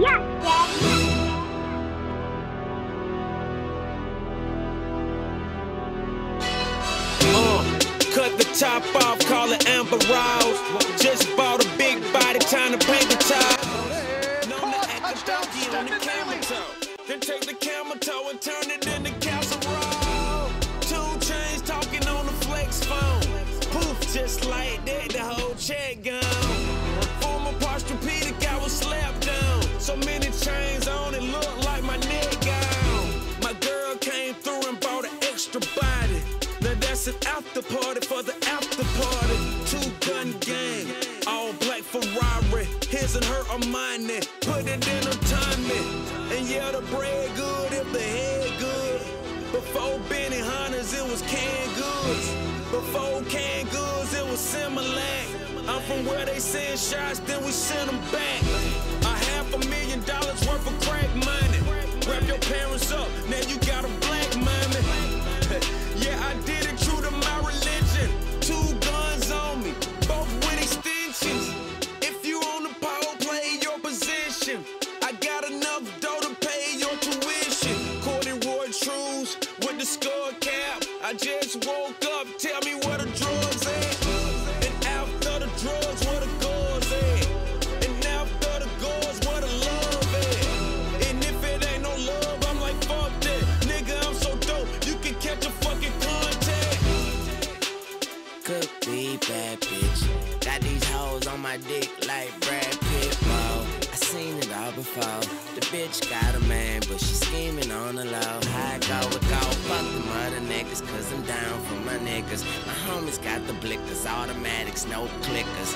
Yes, Daddy. Cut the top off, call it Amber Rose. Just bought a big body, time to paint the top. Known to act the donkey on the camel toe. Then take the camel toe and turn it into casserole. 2 chains talking on the flex phone. Poof, just like that, the whole check gone. Former posturpedic, I was slapped down. So many chains on, it looked like my neck gone. My girl came through and bought an extra body. Now that's an after party for the after party. 2-gun gang, all black Ferrari. His and her are mine. Put it in a timing. And yeah, the bread good if the head good. Before Benny Hunters, it was canned goods. Before canned goods, it was Similac. I'm from where they send shots, then we send them back. $1,000,000 worth of crack money. Wrap your parents up, now you got a black mommy. Yeah, I did it true to my religion. 2 guns on me, both with extensions. If you on the power, play your position. I got enough dough to pay your tuition. Corduroy trues with the skull cap. I just woke up, tell me where the drugs at. And after the drugs, where the goals at. And after the goals, where the love at. And if it ain't no love, I'm like, fuck that. Nigga, I'm so dope, you can catch a fucking contact. Could be bad, bitch. Got these hoes on my dick like Brad Pitt, bro. I seen it all before. The bitch got a man, but she scheming on the low. High go with go, fuck them other niggas, cause I'm down for my niggas. My homies got the blickers, automatics, no clickers.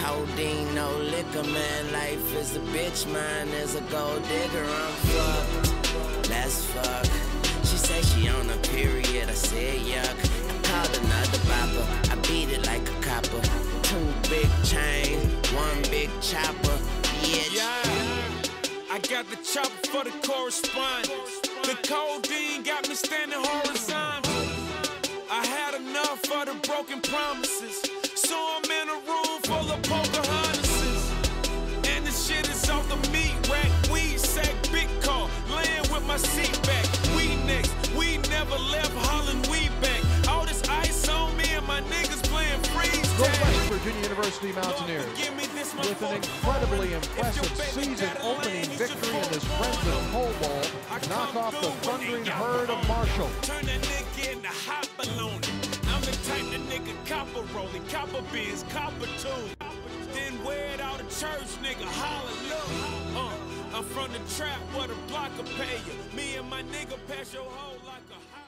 Codeine, no liquor, man. Life is a bitch, mine is a gold digger. I'm fucked, let's fuck. She say she on a period, I said yuck. I called another bopper, I beat it like a copper. 2 big chains, 1 big chopper, bitch. Yeah, I got the chopper for the correspondence. The codeine got me standing horizontal. I had enough for the broken promises. So I'm in a room full of Pocahontases. And the shit is off the meat rack. Weed sack, big car, laying with my seat back. We next, we never left Holland, we back. All this ice on me and my niggas playing freeze tag. Virginia University Mountaineers with an incredibly impressive season-opening victory in this Friendswood Pole Bowl. Knock off the thundering herd of Marshall. Turn that nigga into hot baloney. I'm the type that nigga copper rolling, copper beans, copper tune. Then wear it out of church, nigga, hallelujah. I'm from the trap where the blocker pay you. Me and my nigga pass your hole like a